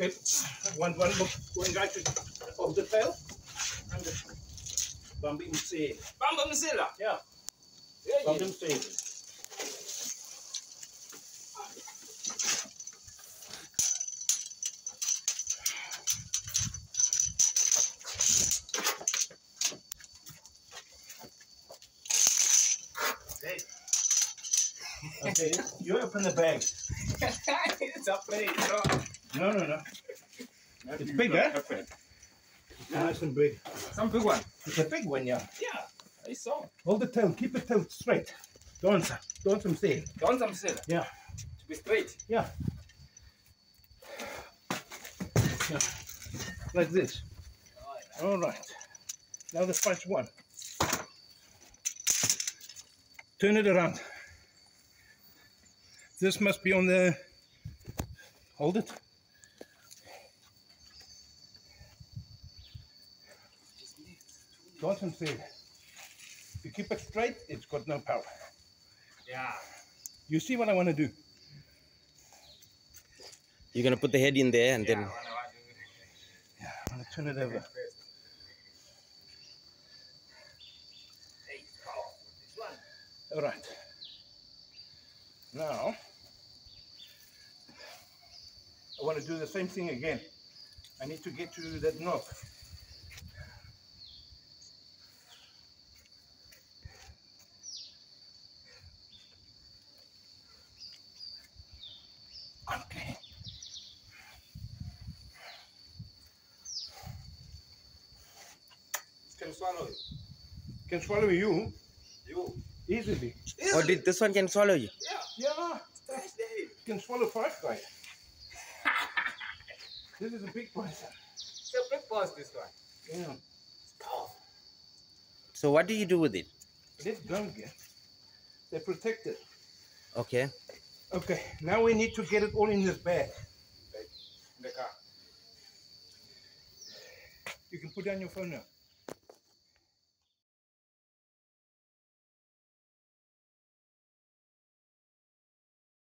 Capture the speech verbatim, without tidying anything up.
Okay, one one look going right off the tail. And the Bambi Msela. Bambi Msela? Yeah. yeah. Bambi Msela. Okay, you open the bag. It's a plate. No, no, no. It's big, eh? Nice and big. Some big one. It's a big one, yeah. Yeah, I saw. Hold the tail, keep the tail straight. Don't, don't msela. Don't msela. Yeah. To be straight. Yeah. Yeah. Like this. All right. Now the first one. Turn it around. This must be on the, hold it. Don't msela. If you keep it straight, it's got no power. Yeah. You see what I want to do? You're going to put the head in there and yeah, then... Yeah, I'm going to turn it over. All right. Now... I want to do the same thing again. I need to get to that knob. Okay. Can swallow you. Can swallow you? You. Easily. Easily. Or did this one can swallow you? Yeah. Yeah. It can swallow five guys. This is a big boss. It's a big boss, this one. Yeah. It's powerful. So what do you do with it? This don't get. They protect it. Okay. Okay. Now we need to get it all in this bag. In the car. You can put down your phone now.